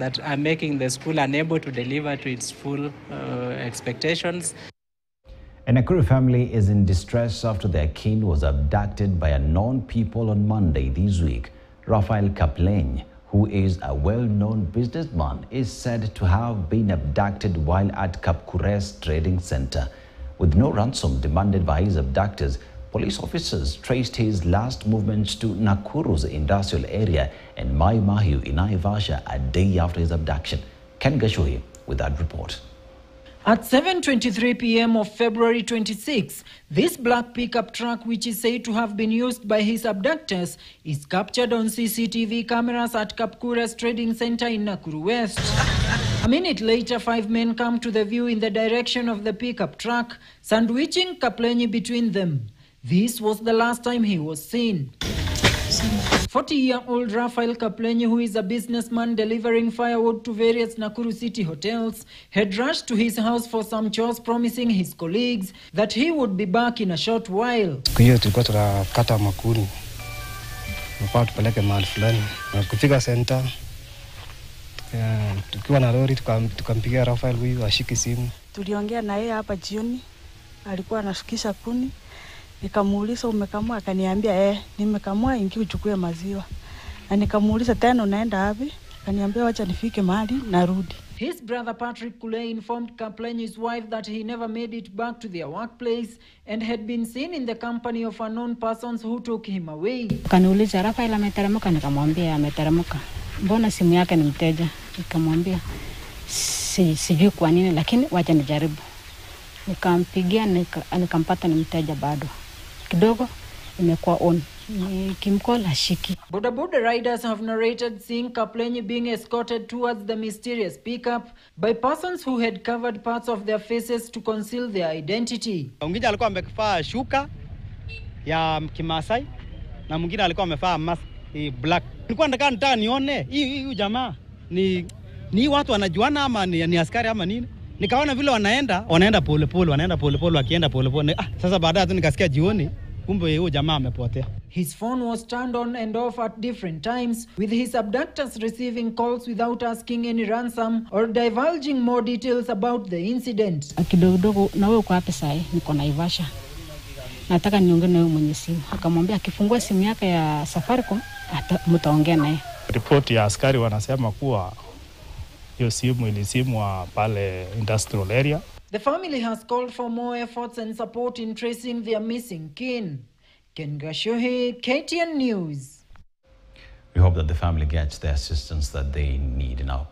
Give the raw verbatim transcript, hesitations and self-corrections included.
that are making the school unable to deliver to its full uh, expectations. A Nakuru family is in distress after their kin was abducted by unknown people on Monday this week. Raphael Kapleng, who is a well-known businessman, is said to have been abducted while at Kapkures Trading Center. With no ransom demanded by his abductors, police officers traced his last movements to Nakuru's industrial area and Mai Mahiu in Naivasha a day after his abduction. Ken Gashuhi with that report. At seven twenty-three p m of February twenty-sixth, this black pickup truck, which is said to have been used by his abductors, is captured on C C T V cameras at Kapkures Trading Center in Nakuru West. A minute later, five men come to the view in the direction of the pickup truck, sandwiching Kaplenye between them. This was the last time he was seen. forty-year-old Raphael Kaplenye, who is a businessman delivering firewood to various Nakuru city hotels, had rushed to his house for some chores, promising his colleagues that he would be back in a short while. Yeah, tukiwa na lori tukampigia Rafael huyu ashiki simu. Tuliongea na yeye hapa jioni. Alikuwa anashukisha kuni. Nikamuuliza umekamua, akaniambia eh nimekamua ingi uchukue maziwa. Na nikamuuliza tena unaenda wapi? Akaniambia acha nifike mahali narudi. His brother Patrick Kule informed Kaplenye's wife that he never made it back to their workplace and had been seen in the company of unknown persons who took him away. Kaniuliza Rafael ameteremka, nikamwambia ameteremka. Mbona simu yake ni mteja? Nikamwambia si sijui kwa nini, lakini wacha nijaribu. Nikampigia nikampata ni mteja bado. Kidogo imekuwa on. Boda Boda riders have narrated seeing Kaplenye being escorted towards the mysterious pickup by persons who had covered parts of their faces to conceal their identity. Mwingine alikuwa amevaa shuka ya Kimasai na mwingine alikuwa amevaa mask black. Nilikuwa nataka nataka nione hii huyu jamaa ni ni watu wanajuana ama ni, ni askari ama nini. Nikaona vile wanaenda wanaenda pole pole wanaenda pole pole wakienda pole pole. Ah, sasa baadaye tu nikasikia jioni kumbe huyu jamaa amepotea. His phone was turned on and off at different times, with his abductors receiving calls without asking any ransom or divulging more details about the incident. Kidogo na wewe uko hapa sai niko Naivasha. Nataka niongee na wewe mwenye simu. Akamwambia akifungua simu yake ya Safaricom mtaongea naye. Report ya askari wanasema kuwa hiyo simu ilisimwa pale industrial area. The family has called for more efforts and support in tracing their missing kin. Ken Gashuhi, K T N News. We hope that the family gets the assistance that they need now.